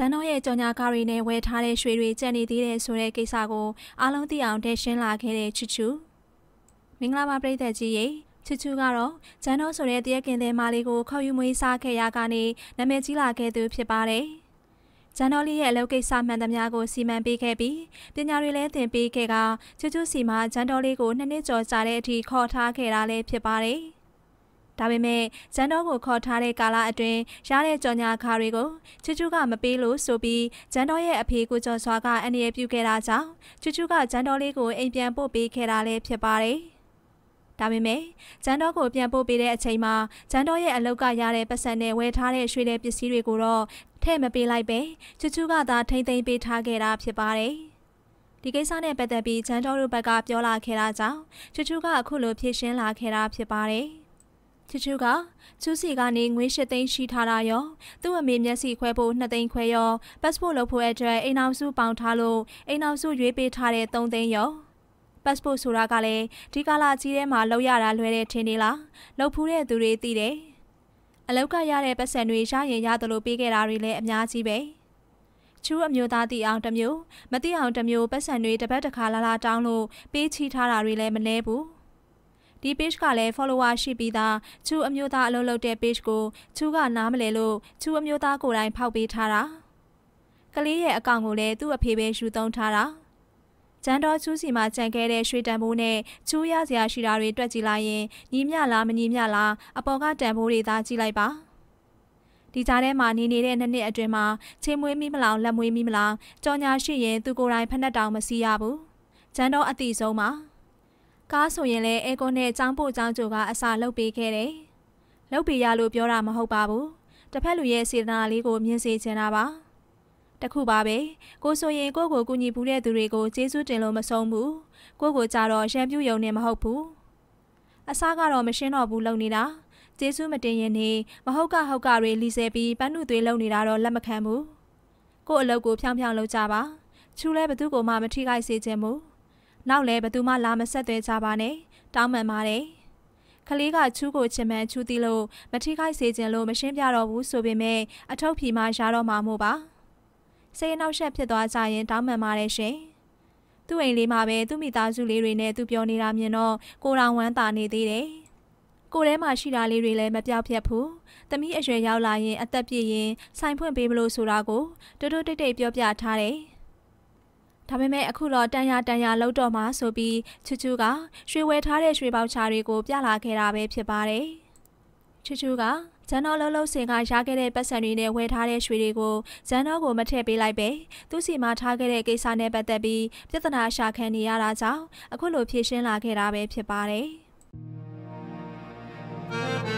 ဇန်နဝါရီကြော်ညာကားရီနဲ့ဝယ်ထားတဲ့ရွှေတွေကျန်နေသေးတယ်ဆိုတဲ့ကိစ္စကိုအားလုံးသိအောင်တင်ရှင်းလာခဲ့တဲ့ချူချူမင်္ဂလာပါပရိသတ်ကြီးရဲ့ချူချူကတော့ဂျန်နိုဆိုတဲ့တရက်ခင်တဲ့မလေးကိုခေါ်ယူမွေးစားခဲ့ရကနေနာမည်ကြီးလာခဲ့သူဖြစ်ပါတယ်။ဂျန်နိုလေးရဲ့အလုပ်ကိစ္စမှန်သမျှကိုစီမံပေးခဲ့ပြီးပညာတွေလည်းသင်ပေးခဲ့ကချူချူစီမှာဂျန်နိုလေးကို2 နှစ်ကျော်ကြာတဲ့အထိခေါ်ထားခဲ့တာလည်းဖြစ်ပါတယ်။ဒါပေမဲ့ဂျန်တော့ကိုခေါ်ထားတဲ့ကာလအတွင်းရတဲ့ကြော်ညာခါတွေကိုချူချူကမပေးလို့ဆိုပြီးဂျန်တော့ရဲ့အဖေကိုကျော်စွာကအန္တရာယ်ပြုခဲ့တာကြောင့်ချူချူကဂျန်တော့လေးကိုအိမ်ပြန်ပို့ပေးခဲ့တာလည်းဖြစ်ပါတယ်။ဒါပေမဲ့ဂျန်တော့ကိုပြန်ပို့ပေးတဲ့အချိန်မှာဂျန်တော့ရဲ့အလောက်ကရတဲ့ပတ်စံနဲ့ဝယ်ထားတဲ့ရွှေတဲ့ပစ္စည်းတွေကိုတော့ထည့်မပေးလိုက်ပဲချူချူကသာထိမ့်သိမ်းပေးထားခဲ့တာဖြစ်ပါတယ်။ဒီကိစ္စနဲ့ပတ်သက်ပြီးဂျန်တော့တို့ဘက်ကပြောလာခဲ့တာကြောင့်ချူချူကအခုလိုဖြေရှင်းလာခဲ့တာဖြစ်ပါတယ်။ချူချူကချူစီကနေငွေ8 သိန်းရှိထားတာရောသူ့အမေမျက်စိခွဲဖို့2 သိန်းခွဲရောပတ်စပို့လုပ်ဖို့အတွက်အိမ်အောင်စုပေါင်ထားလို့အိမ်အောင်စုရွေးပေးထားတဲ့3 သိန်းရောပတ်စပို့ဆိုတာကလည်းဒီကာလကြီးထဲမှာလောက်ရတာလွယ်တဲ့ထင်နေလားလောက်ဖူးတဲ့သူတွေသိတယ်အလောက်ကရတဲ့ပတ်စံတွေရရင်ရတယ်လို့ပေးခဲ့တာတွေလည်းအများကြီးပဲချူအမျိုးသားတိအောင်တစ်မျိုးမတိအောင်တစ်မျိုးပတ်စံတွေတစ်ပတ်တစ်ခါလာလာတောင်းလို့ပေးချီထားတာတွေလည်းမလဲဘူးဒီ page ကလည်း follower ရှိပြီးသားချူအမျိုးသားအလုပ်လုပ်တဲ့ page ကိုချူကနားမလဲလို့ချူအမျိုးသားကိုယ်တိုင်ဖောက်ပေးထားတာကလေးရဲ့အကောင့်ကိုလည်းသူ့အဖေပဲယူသုံးထားတာဂျန်တော့ချူစီမှာကြံခဲ့တဲ့ရွှေတံမိုးနဲ့ချူရစရာရှိတာတွေတွက်ကြည့်လိုက်ရင်ညီမျှလားမညီမျှလားအပေါ်ကတံမိုးတွေသာကြည့်လိုက်ပါဒီကြားထဲမှာနေနေတဲ့2 နှစ်အတွင်းမှာချိန်မွေးမိမလားလက်မွေးမိမလားကြော်ညာရှိရင်သူကိုယ်တိုင်ဖက်နှက်တောင်မစီရဘူးဂျန်တော့အတိဆုံးပါကားဆိုရင်လည်းအဲကွန်နဲ့ចောင်းပို့ចောင်းကြိုကအစာလုပ်ပေးခဲ့တယ်။လုပ်ပေးရလို့ပြောတာမဟုတ်ပါဘူး။တစ်ဖက်လူရဲ့စေတနာလေးကိုမြင်စေချင်တာပါ။တခုပါပဲ။ကိုဆိုရင်ကိုယ့်ကိုကူညီပူးတဲ့သူတွေကိုကျေးဇူးတင်လို့မဆုံးဘူး။ကိုယ့်ကိုကြတော့ရံပြူယုံနေမဟုတ်ဘူး။အစာကတော့မရှင်းတော့ဘူးလုပ်နေတာ။ကျေးဇူးမတင်ရင်နေမဟုတ်ကဟုတ်ကတွေလီဆဲပြီးပန်းနှုတ်သွေးလုပ်နေတာတော့လက်မခံဘူး။ကိုယ့်အလုပ်ကိုဖြောင်းဖြောင်းလုပ်ကြပါ။ချူလဲဘသူ့ကိုမှမထိခိုက်စေချင်ဘူး။နောက်လည်းဘသူမှလာမဆက်သွဲကြပါနဲ့တောင်းပန်ပါတယ်။ကလေးကချူးကိုချင်မှန်ချူးသီးလို့မထိခိုက်စေချင်လို့မရှင်းပြတော့ဘူးဆိုပေမဲ့အထုပ်ဖြီမှရတော့မှာမို့ပါ။စေရနောက်ဆက်ဖြစ်သွားကြရင်တောင်းပန်ပါတယ်ရှင်။သူ့အိမ်လေးမှာပဲသူ့မိသားစုလေးတွေနဲ့သူပြောနေတာမြင်တော့ကိုတော်ဝမ်းသာနေသေးတယ်။ကိုယ်ထဲမှာရှိတာလေးတွေလည်းမပြောက်ဖြက်ဘူး။သမီးအရွယ်ရောက်လာရင်အသက်ပြည့်ရင်ဆိုင်ဖွင့်ပေးမလို့ဆိုတာကိုတွတ်တွတ်တိတ်တိတ်ပြောပြထားတယ်။ဒါပေမဲ့အခုတော့တန်ရာလောက်တော့မှဆိုပြီးချူချူကရွှေဝယ်ထားတဲ့ရွှေပေါက်ချာတွေကိုပြလာခဲ့တာပဲဖြစ်ပါတယ်။ချူချူကဂျန်တော့လှုပ်စင်ကရခဲ့တဲ့ပတ်စံတွေနဲ့ဝယ်ထားတဲ့ရွှေတွေကိုဂျန်တော့ကိုမထည့်ပေးလိုက်ပဲသူ့စီမှာထားခဲ့တဲ့ကိစ္စနဲ့ပတ်သက်ပြီးပြဿနာရှာခံနေရတာကြောင့်အခုလိုဖြေရှင်းလာခဲ့တာပဲဖြစ်ပါတယ်။